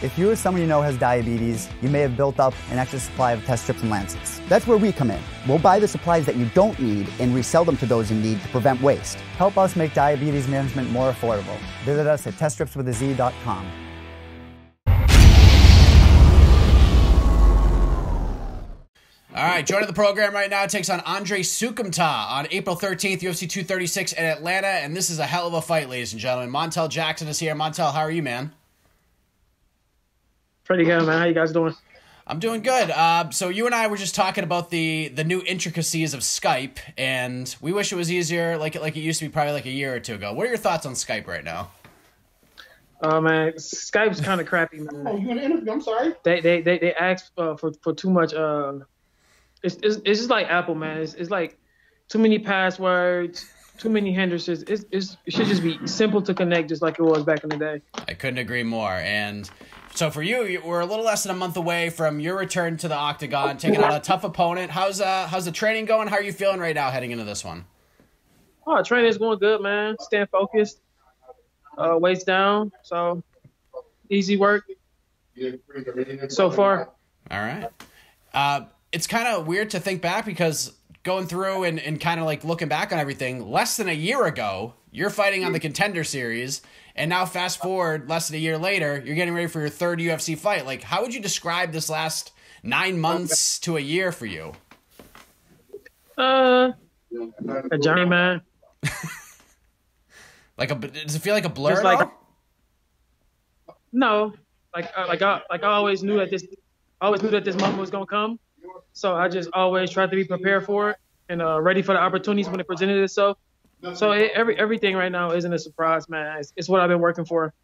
If you or someone you know has diabetes, you may have built up an excess supply of test strips and lancets. That's where we come in. We'll buy the supplies that you don't need and resell them to those in need to prevent waste. Help us make diabetes management more affordable. Visit us at teststripswithaz.com. All right, joining the program right now, takes on Andre Soukhamthath on April 13th, UFC 236 in Atlanta, and this is a hell of a fight, ladies and gentlemen. Montel Jackson is here. Montel, how are you, man? Pretty good, man. How you guys doing? I'm doing good. So you and I were just talking about the new intricacies of Skype, and we wish it was easier like it used to be probably like a year or two ago. What are your thoughts on Skype right now? Oh, man, Skype's kind of crappy, man. Oh, you want to interview? I'm sorry. They ask for too much... It's just like Apple, man. It's like too many passwords, too many hindrances. It should just be simple to connect, just like it was back in the day. I couldn't agree more. And so for you, we're a little less than a month away from your return to the Octagon, taking on a tough opponent. How's the training going? How are you feeling right now heading into this one? Oh, training's going good, man. Staying focused. Weights down. So easy work so far. All right. It's kind of weird to think back because going through and kind of like looking back on everything, less than a year ago, you're fighting on the Contender Series, and now fast forward less than a year later, you're getting ready for your third UFC fight. Like, how would you describe this last 9 months to a year for you? A journey, man. Does it feel like a blur? Just like, no, like I always knew that this moment was gonna come. So I just always tried to be prepared for it and ready for the opportunities when it presented itself. So everything right now isn't a surprise, man. It's what I've been working for.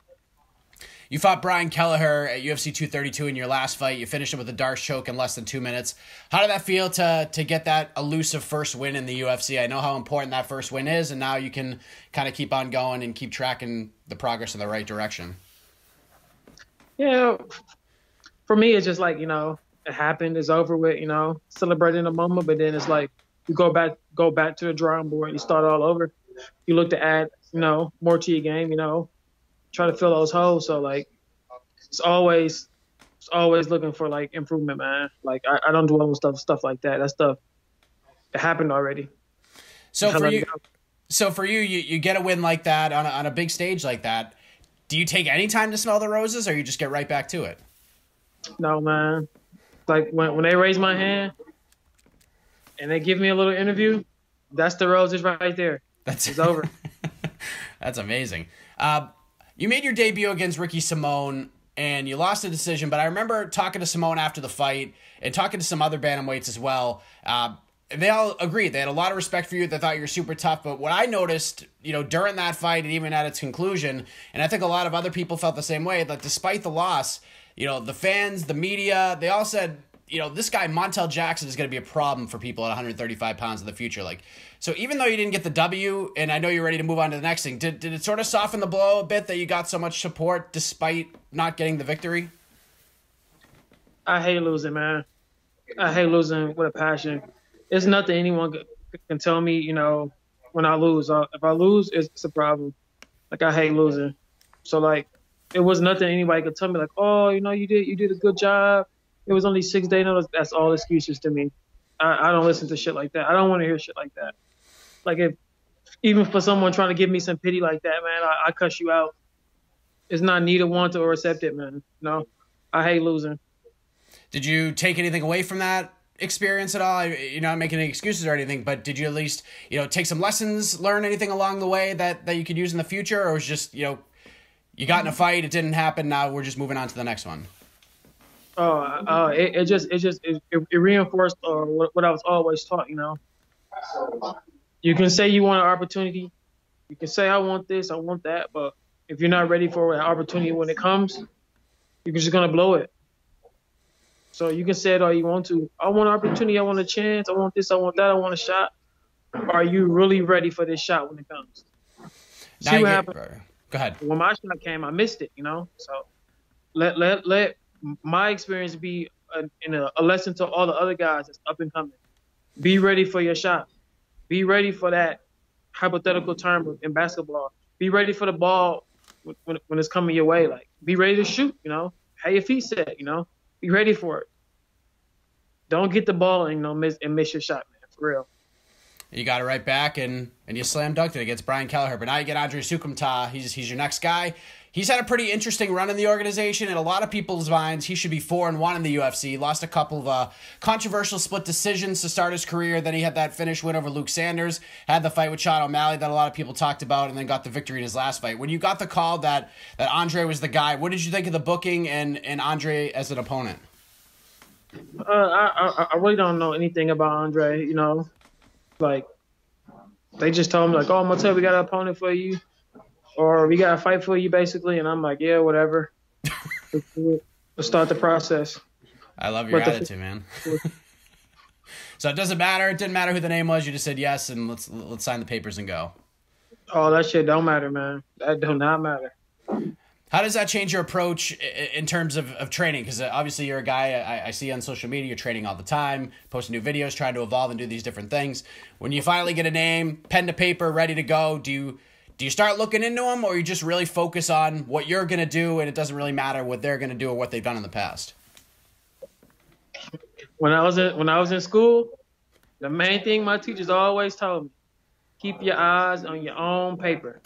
You fought Brian Kelleher at UFC 232 in your last fight. You finished him with a Darce choke in less than 2 minutes. How did that feel to get that elusive first win in the UFC? I know how important that first win is, and now you can kind of keep on going and keep tracking the progress in the right direction. Yeah, for me, it's just like, you know, it happened, it's over with, you know, celebrating the moment, but then it's like you go back to the drawing board and you start all over. You look to add, you know, more to your game, you know, try to fill those holes. So like it's always looking for like improvement, man. Like I don't do all stuff like that. That stuff, it happened already. So for you, you get a win like that on a big stage like that. Do you take any time to smell the roses, or you just get right back to it? No, man. Like when they raise my hand and they give me a little interview, that's the roses right there. It's over. That's amazing. You made your debut against Ricky Simon and you lost the decision, but I remember talking to Simon after the fight and talking to some other bantamweights as well. They all agreed. They had a lot of respect for you. They thought you were super tough. But what I noticed, you know, during that fight and even at its conclusion, and I think a lot of other people felt the same way, that despite the loss, you know, the fans, the media, they all said, you know, this guy Montel Jackson is going to be a problem for people at 135 pounds in the future. Like, so even though you didn't get the W, and I know you're ready to move on to the next thing, did it sort of soften the blow a bit that you got so much support despite not getting the victory? I hate losing, man. I hate losing with a passion. It's nothing anyone can tell me, you know, when I lose. If I lose, it's a problem. Like, I hate losing. So, like, it was nothing anybody could tell me, like, oh, you know, you did a good job. It was only 6 days notice. That's all excuses to me. I don't listen to shit like that. I don't want to hear shit like that. Like, if even for someone trying to give me some pity like that, man, I cuss you out. It's not needed, wanted, or accepted, man. No, I hate losing. Did you take anything away from that experience at all? You're not making any excuses or anything, but did you at least, you know, take some lessons, learn anything along the way that you could use in the future, or was just, you know, you got in a fight, it didn't happen, now we're just moving on to the next one? Oh, it reinforced what I was always taught, you know. You can say you want an opportunity. You can say, I want this, I want that. But if you're not ready for an opportunity when it comes, you're just going to blow it. So you can say it all you want to. I want an opportunity, I want a chance, I want this, I want that, I want a shot. Are you really ready for this shot when it comes? See now what happens. Go ahead. When my shot came, I missed it, you know? So let my experience be a lesson to all the other guys that's up and coming. Be ready for your shot. Be ready for that hypothetical term in basketball. Be ready for the ball when it's coming your way. Like, be ready to shoot, you know? have your feet set, you know. Be ready for it. Don't get the ball and, you know, miss your shot, man, for real. You got it right back, and you slam dunked it against Brian Kelleher. But now you get Andre Soukhamthath. He's your next guy. He's had a pretty interesting run in the organization. In a lot of people's minds, he should be 4-1 in the UFC. He lost a couple of controversial split decisions to start his career. Then he had that finish win over Luke Sanders, had the fight with Chad O'Malley that a lot of people talked about, and then got the victory in his last fight. When you got the call that Andre was the guy, what did you think of the booking and Andre as an opponent? I really don't know anything about Andre, you know. Like, they just told me, like, oh, Montel, we got an opponent for you, or we got a fight for you, basically. And I'm like, yeah, whatever. Let's start the process. I love your attitude, man. So it doesn't matter. It didn't matter who the name was. You just said yes, and let's sign the papers and go. Oh, that shit don't matter, man. That do not matter. How does that change your approach in terms of training? Because obviously you're a guy I see on social media. You're training all the time, posting new videos, trying to evolve and do these different things. When you finally get a name, pen to paper, ready to go, do you start looking into them, or you just really focus on what you're going to do and it doesn't really matter what they're going to do or what they've done in the past? When I was in school, the main thing my teachers always told me, keep your eyes on your own paper.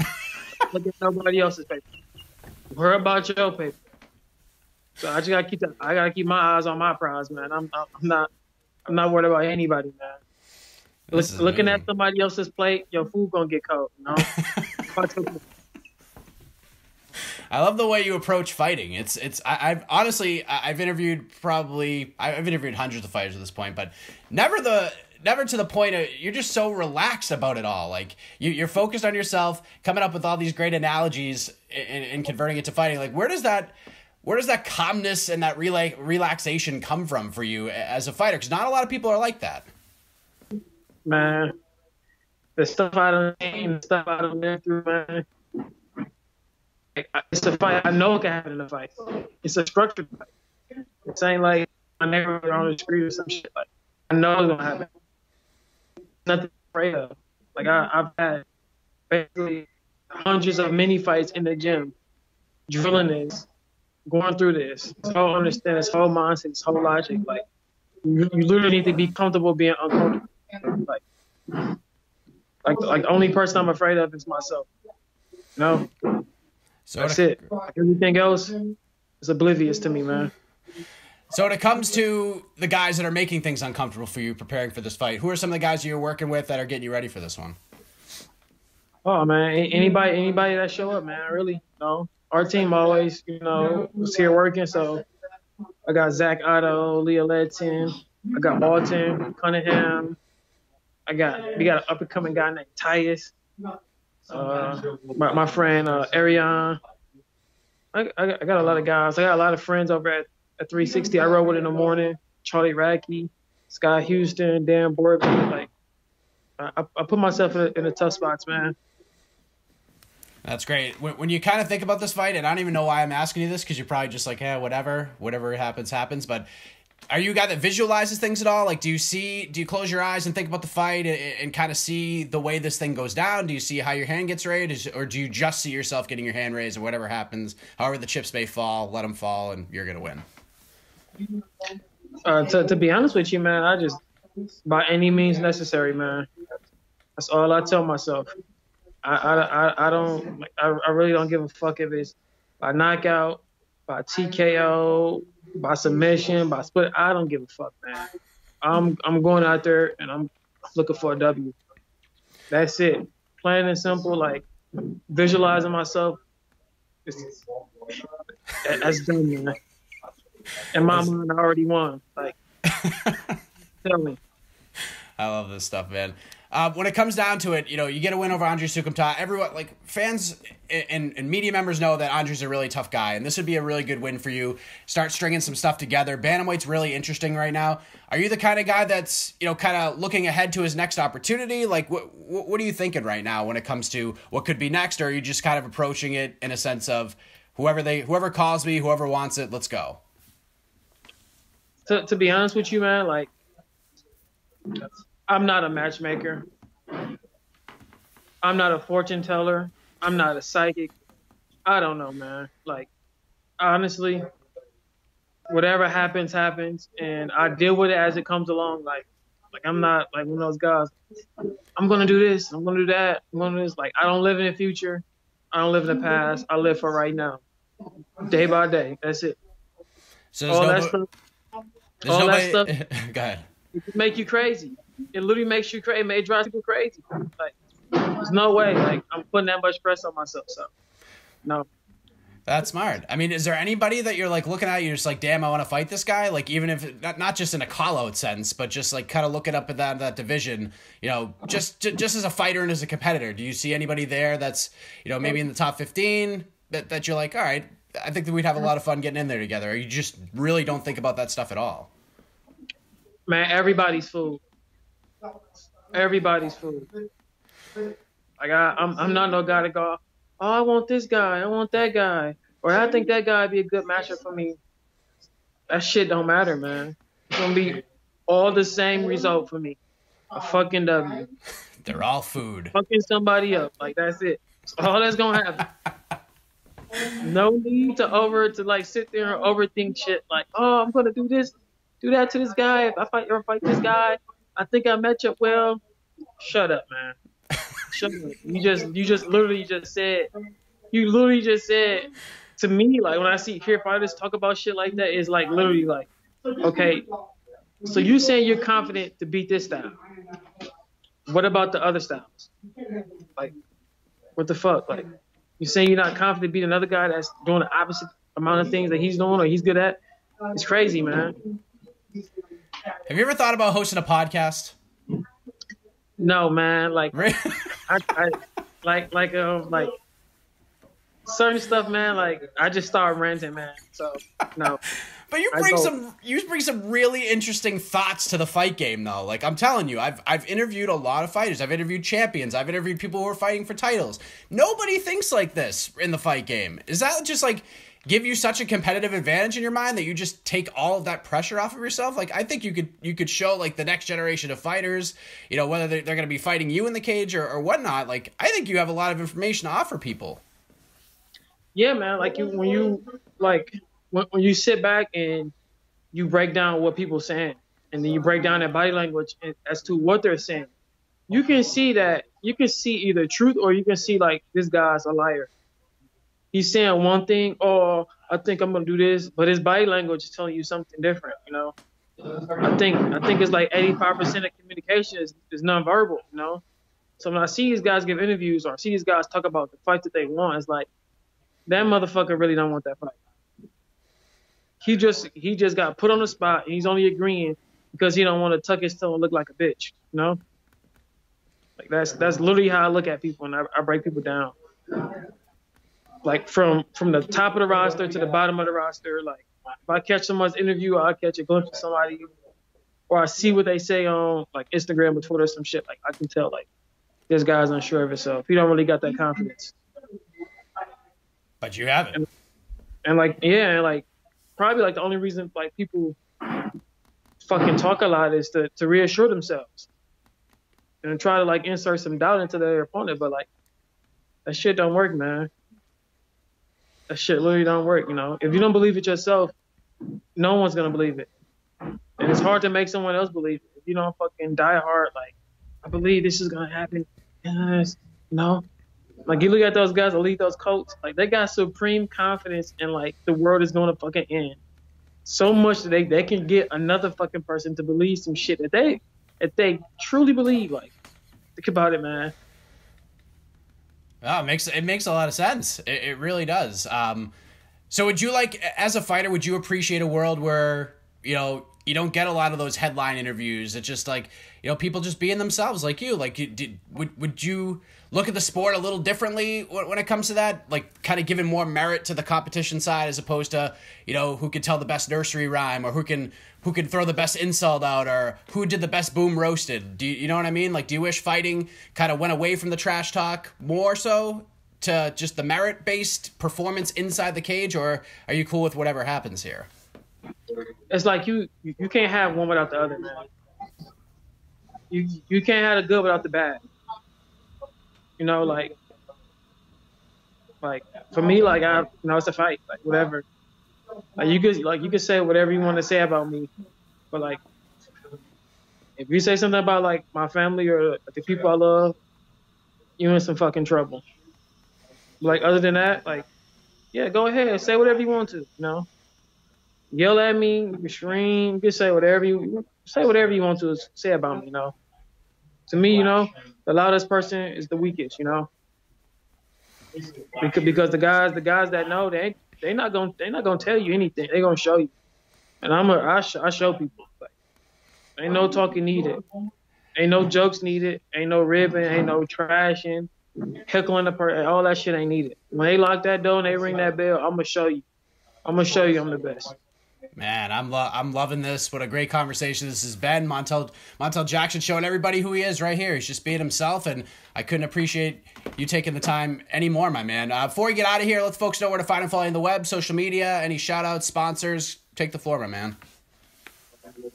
Look at nobody else's paper. Worry about your paper. So I just gotta keep my eyes on my prize, man. I'm not worried about anybody, man. Looking at somebody else's plate, your food gonna get cold, you know. I love the way you approach fighting. I've interviewed hundreds of fighters at this point, but never to the point of you're just so relaxed about it all. Like you're focused on yourself, coming up with all these great analogies and converting it to fighting. Like where does that calmness and that relaxation come from for you as a fighter? Because not a lot of people are like that. Man, the stuff I don't mean, the stuff I don't live through, man. It's a fight. I know it can happen in a fight. It's a structured fight. It's ain't like my neighborhood on the street or some shit. Like, I know it's gonna happen. Nothing to afraid of. Like I've had basically hundreds of mini fights in the gym, drilling this, going through this whole understanding, this whole mindset, this whole logic. Like you literally need to be comfortable being uncomfortable. Like the only person I'm afraid of is myself. You know? So that's it. Like everything else is oblivious to me, man. So when it comes to the guys that are making things uncomfortable for you preparing for this fight, who are some of the guys you're working with that are getting you ready for this one? Oh, man, anybody that show up, man, really, you know. Our team always, you know, was here working, so I got Zach Otto, Leah Ledton, I got Alton Cunningham, we got an up-and-coming guy named Tyus, my friend Arian. I got a lot of guys. I got a lot of friends over at 360, I rode with in the morning. Charlie Radke, Sky Houston, Dan Bourbon. Like, I put myself in a tough spot, man. That's great. When you kind of think about this fight, and I don't even know why I'm asking you this, because you're probably just like, hey, whatever happens. But are you a guy that visualizes things at all? Like, do you close your eyes and think about the fight and kind of see the way this thing goes down? Do you see how your hand gets raised, or do you just see yourself getting your hand raised, or whatever happens, however the chips may fall, let them fall, and you're gonna win? To be honest with you, man, I just, by any means necessary, man. That's all I tell myself. I really don't give a fuck if it's by knockout, by TKO, by submission, by split. I don't give a fuck, man. I'm going out there and I'm looking for a W. That's it. Plain and simple. Like, visualizing myself that's done, man. In my mind, I already won. Like, tell me. I love this stuff, man. When it comes down to it, you know, you get a win over Andre Soukhamthath. Everyone, like, fans and media members know that Andre's a really tough guy, and this would be a really good win for you. Start stringing some stuff together. Bantamweight's really interesting right now. Are you the kind of guy that's, you know, kind of looking ahead to his next opportunity? Like, what are you thinking right now when it comes to what could be next, or are you just kind of approaching it in a sense of whoever calls me, whoever wants it, let's go? To be honest with you, man, like, I'm not a matchmaker. I'm not a fortune teller. I'm not a psychic. I don't know, man. Like, honestly, whatever happens, happens, and I deal with it as it comes along. Like I'm not like one of those guys. I'm gonna do this. I'm gonna do that. I'm gonna do this. Like I don't live in the future. I don't live in the past. I live for right now, day by day. That's it. So all that stuff. All that stuff. Go ahead. It can make you crazy. It literally makes you crazy. It may drive people crazy. Like there's no way. Like I'm putting that much press on myself. So no. That's smart. I mean, is there anybody that you're like looking at, you're just like, damn, I want to fight this guy? Like, even if not just in a call out sense, but just like kind of looking up at that division, you know, just as a fighter and as a competitor, do you see anybody there that's, you know, maybe in the top 15 that you're like, all right, I think that we'd have a lot of fun getting in there together? Or you just really don't think about that stuff at all? Man, everybody's food. Everybody's food. Like I'm not no guy to go, oh, I want this guy, I want that guy, or I think that guy would be a good matchup for me. That shit don't matter, man. It's going to be all the same result for me. A fucking W. They're all food. Fucking somebody up. Like, that's it. That's all that's going to happen. No need to sit there and overthink shit. Like, oh, I'm going to do this, do that to this guy. If I fight this guy, I think I match up well. Shut up, man. You literally just said to me, like, when I hear fighters talk about shit like that, it's like literally like, okay, so you saying you're confident to beat this style. What about the other styles? Like, what the fuck? Like, you saying you're not confident to beat another guy that's doing the opposite amount of things that he's doing or he's good at? It's crazy, man. Have you ever thought about hosting a podcast? No, man, like, I certain stuff, man, like, I just start ranting, man, so, no. But you bring some really interesting thoughts to the fight game, though. Like, I'm telling you, I've interviewed a lot of fighters. I've interviewed champions. I've interviewed people who are fighting for titles. Nobody thinks like this in the fight game. Is that just, like, give you such a competitive advantage in your mind that you just take all of that pressure off of yourself? Like, I think you could show, like, the next generation of fighters, you know, whether they're going to be fighting you in the cage or whatnot. Like, I think you have a lot of information to offer people. Yeah, man. Like, when you sit back and you break down what people are saying, and then you break down their body language as to what they're saying, you can see that either truth, or you can see, like, this guy's a liar. He's saying one thing, oh, I think I'm gonna do this, but his body language is telling you something different, you know. I think it's like 85% of communication is nonverbal, you know. So when I see these guys give interviews or I see these guys talk about the fight that they want, it's like that motherfucker really don't want that fight. He just got put on the spot and he's only agreeing because he don't want to tuck his toe and look like a bitch, you know? Like that's literally how I look at people, and I break people down. Like from the top of the roster to the bottom of the roster. Like if I catch someone's interview, or I catch a glimpse of somebody, or I see what they say on like Instagram or Twitter or some shit. Like I can tell like this guy's unsure of himself. He don't really got that confidence. But you have it. And like yeah, like probably like the only reason like people fucking talk a lot is to reassure themselves and try to like insert some doubt into their opponent. But like that shit don't work, man. That shit literally don't work, you know. If you don't believe it yourself, no one's gonna believe it, and it's hard to make someone else believe it. If you don't fucking die hard, like I believe this is gonna happen, yes, you know. Like you look at those guys that lead those coats, like they got supreme confidence in like the world is gonna fucking end. So much that they can get another fucking person to believe some shit that they truly believe. Like think about it, man. Oh, it makes a lot of sense. It really does. So would you like, as a fighter, would you appreciate a world where, you know, you don't get a lot of those headline interviews? It's just like, you know, people just being themselves like you. Like, would you look at the sport a little differently when it comes to that? Like, kind of giving more merit to the competition side as opposed to, you know, who could tell the best nursery rhyme or who can throw the best insult out or who did the best boom roasted. Do you know what I mean? Like, do you wish fighting kind of went away from the trash talk more so to just the merit-based performance inside the cage, or are you cool with whatever happens here? It's like you can't have one without the other, man. You can't have the good without the bad. You know, like for me, like I, you know, it's a fight, like whatever. Like you could say whatever you want to say about me, but like if you say something about like my family or the people I love, you're in some fucking trouble. Like other than that, like yeah, go ahead, say whatever you want to, you know. Yell at me, you can scream, you can say whatever you want to say about me, you know. To me, you know, the loudest person is the weakest, you know. Because the guys that know, they not gonna tell you anything. They gonna show you. And I show people. Like, ain't no talking needed. Ain't no jokes needed. Ain't no ribbing. Ain't no trashing. Heckling the person. All that shit ain't needed. When they lock that door and they ring that bell, I'm gonna show you. I'm gonna show you I'm the best. Man, I'm loving this. What a great conversation this has been. Montel Jackson showing everybody who he is right here. He's just being himself, and I couldn't appreciate you taking the time anymore, my man. Before we get out of here, let the folks know where to find and follow you on the web, social media, any shout-outs, sponsors. Take the floor, my man.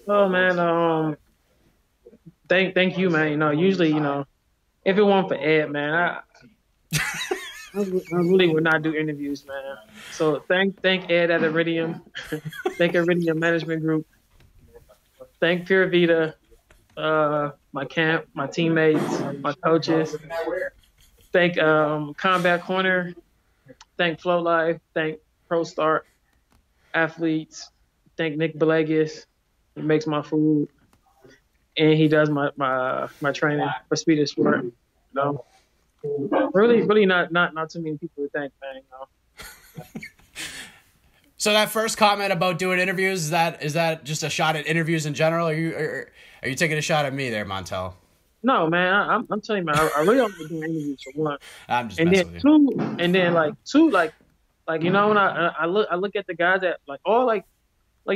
Oh, man, thank you, man. You know, usually, you know, if it weren't for Ed, man, I really would not do interviews, man. So thank Ed at Iridium. Thank Iridium Management Group. Thank Pura Vida, my camp, my teammates, my coaches. Thank Combat Corner. Thank Flow Life. Thank Pro Start athletes. Thank Nick Belagis. He makes my food and he does my training for Speed of Sport. You know? Really not too many people to thank, man. You know? So that first comment about doing interviews, is that just a shot at interviews in general? Are you taking a shot at me there, Montel? No, man. I'm telling you, man. I really don't want to do interviews for one. I'm just messing with you. And then two, like you know, when I look at the guys that like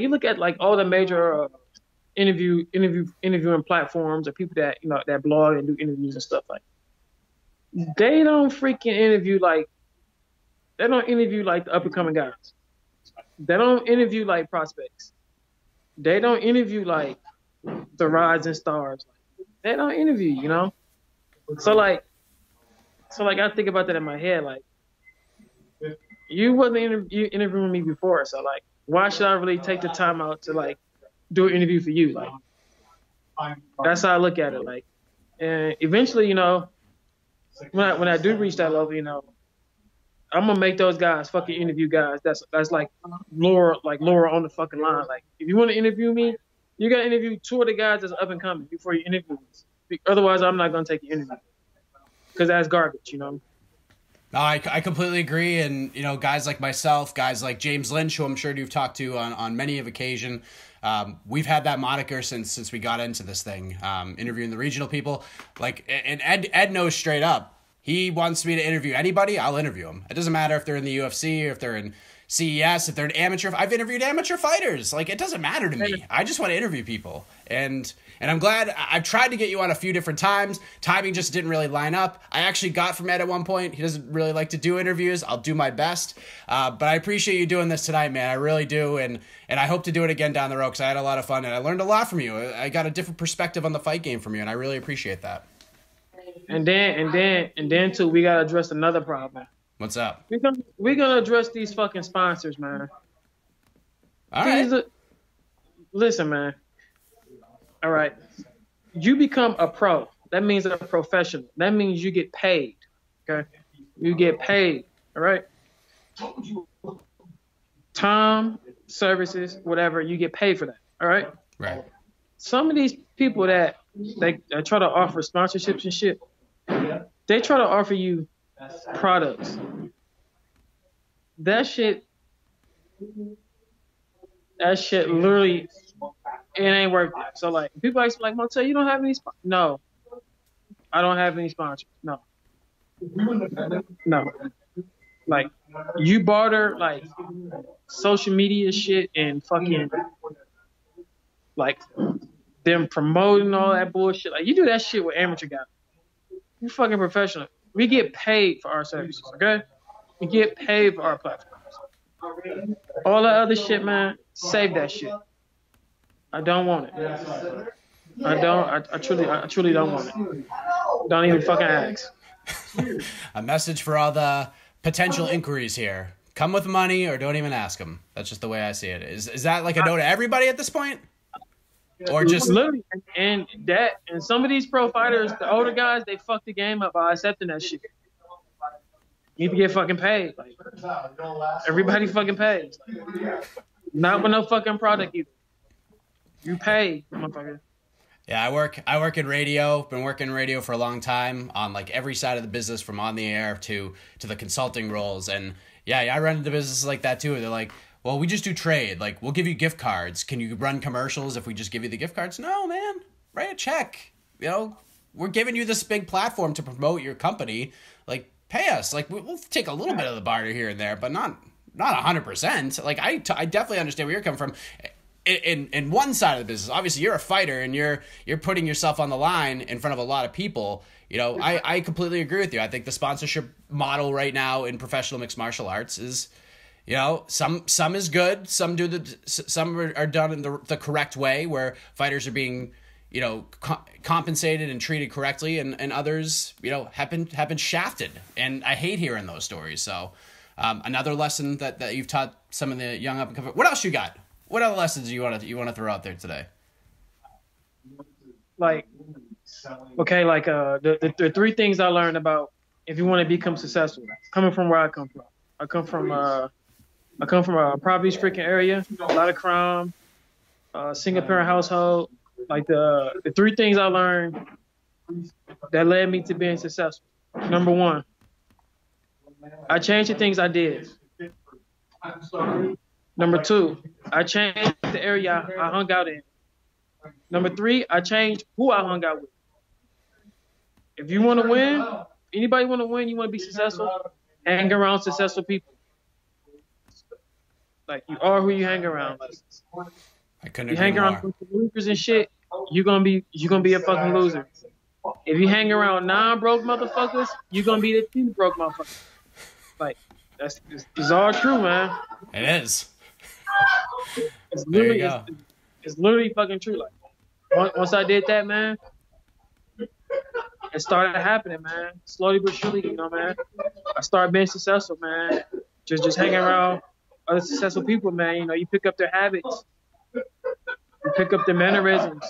you look at like all the major interviewing platforms or people that you know that blog and do interviews and stuff like that. They don't freaking interview like the up and coming guys. They don't interview like prospects. They don't interview like the rising stars. They don't interview, you know. So I think about that in my head. Like, you wasn't interviewing me before, so like, why should I really take the time out to like do an interview for you? Like, that's how I look at it. Like, and eventually, you know. When I do reach that level, you know, I'm gonna make those guys fucking interview guys. That's like Laura on the fucking line. Like, if you want to interview me, you gotta interview two of the guys that's up and coming before you interview me. Otherwise, I'm not gonna take your interview because that's garbage, you know. No, I completely agree, and you know, guys like myself, guys like James Lynch, who I'm sure you've talked to on many of occasion. We've had that moniker since we got into this thing, interviewing the regional people. Like, and Ed knows straight up. He wants me to interview anybody, I'll interview him. It doesn't matter if they're in the UFC or if they're in CES, if they're an amateur. I've interviewed amateur fighters. Like, it doesn't matter to me. I just want to interview people. And I'm glad I've tried to get you on a few different times. Timing just didn't really line up. I actually got from Ed at one point. He doesn't really like to do interviews. I'll do my best. But I appreciate you doing this tonight, man. I really do. And I hope to do it again down the road because I had a lot of fun and I learned a lot from you. I got a different perspective on the fight game from you, and I really appreciate that. And then too, we gotta address another problem. What's up? We're gonna address these fucking sponsors, man. All right. Listen, man. All right. You become a pro. That means a professional. That means you get paid. Okay. You get paid. All right. Time, services, whatever. You get paid for that. All right. Right. Some of these people that they try to offer sponsorships and shit, they try to offer you products. That shit literally, it ain't worth it. So like, people ask me like, Montel, you don't have any sponsors? No, I don't have any sponsors. No. Like, you barter like social media shit and fucking like them promoting all that bullshit. Like, you do that shit with amateur guys. You fucking professional. We get paid for our services, okay? We get paid for our platforms. All that other shit, man, save that shit. I don't want it. I truly don't want it. Don't even fucking ask. A message for all the potential inquiries here. Come with money or don't even ask them. That's just the way I see it. Is that like a no to everybody at this point? Or just literally, and some of these pro fighters, the older guys, they fuck the game up by accepting that shit. You need to get fucking paid. Like, everybody fucking pays. Like, not with no fucking product either. You pay, motherfucker. Yeah, I work in radio. Been working in radio for a long time on like every side of the business, from on the air to the consulting roles. And yeah, I run into businesses like that too. They're like, well, we just do trade. Like, we'll give you gift cards. Can you run commercials if we just give you the gift cards? No, man. Write a check. You know, we're giving you this big platform to promote your company. Like, pay us. Like, we'll take a little bit of the barter here and there, but not 100%. Like, I definitely understand where you're coming from. In one side of the business, obviously you're a fighter and you're putting yourself on the line in front of a lot of people. You know, I completely agree with you. I think the sponsorship model right now in professional mixed martial arts is, you know, some is good, some are done in the correct way where fighters are being, you know, compensated and treated correctly, and others, you know, have been shafted. And I hate hearing those stories. So another lesson that you've taught some of the young up and coming. What else you got? What other lessons do you want to throw out there today? Like, okay, like the three things I learned about if you want to become successful. Coming from where I come from, I come from a poverty-stricken area, a lot of crime, single-parent household. Like the three things I learned that led me to being successful. Number one, I changed the things I did. Number two, I changed the area I hung out in. Number three, I changed who I hung out with. If you want to win, anybody want to win, you want to be successful, hang around successful people. Like, you are who you hang around. I couldn't agree more. You hang around losers and shit, you're gonna be a fucking loser. If you hang around 9 broke motherfuckers, you're gonna be the 10 broke motherfuckers. Like, it's all true, man. It is. It's literally fucking true. Like, once I did that, man, it started happening, man. Slowly but surely, you know, man. I started being successful, man. Just hanging around other successful people, man. You know, you pick up their habits, you pick up their mannerisms,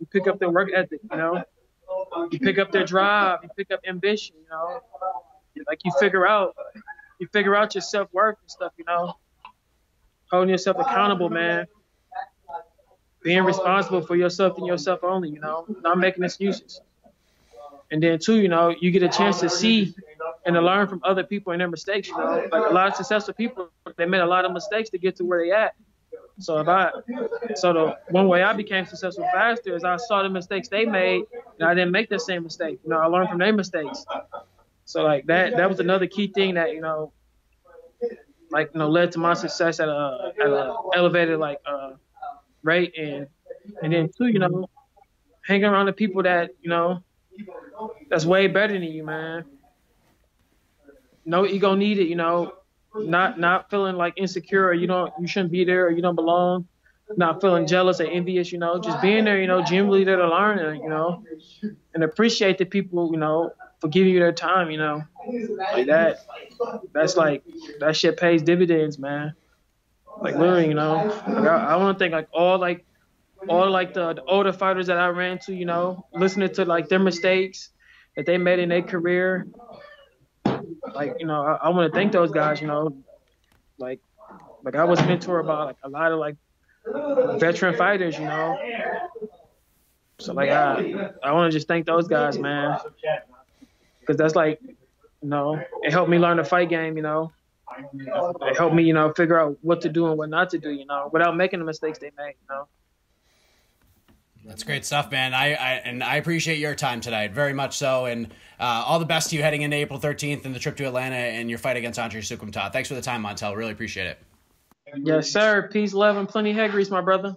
you pick up their work ethic, you know. You pick up their drive, you pick up ambition, you know. Like, you figure out your self-worth and stuff, you know. Holding yourself accountable, man. Being responsible for yourself and yourself only, you know. Not making excuses. And then, too, you know, you get a chance to see and to learn from other people and their mistakes, you know. Like, a lot of successful people, they made a lot of mistakes to get to where they at. So the one way I became successful faster is I saw the mistakes they made, and I didn't make the same mistake. You know, I learned from their mistakes. So, like, that was another key thing that, you know, like, you know, led to my success at an elevated, like, rate. And then, too, you know, hanging around the people that, you know, that's way better than you, man. No ego needed, you know, not feeling, like, insecure or you shouldn't be there or you don't belong, not feeling jealous or envious, you know, just being there, you know, genuinely there to learn, and, you know, and appreciate the people, you know, for giving you their time, you know. Like, that shit pays dividends, man. Like, literally, you know. Like, I want to think, like, all the older fighters that I ran to, you know, listening to, like, their mistakes that they made in their career. Like, you know, I want to thank those guys, you know. Like I was mentored by, like, a lot of, like, veteran fighters, you know. So, like, I want to just thank those guys, man. Because that's, like, you know, it helped me learn the fight game, you know. It helped me, you know, figure out what to do and what not to do, you know, without making the mistakes they made, you know. That's great stuff, man. I appreciate your time tonight, very much so. And all the best to you heading into April 13th and the trip to Atlanta and your fight against Andre Soukhamthath. Thanks for the time, Montel. Really appreciate it. Yes, sir. Peace, love, and plenty hegries, my brother.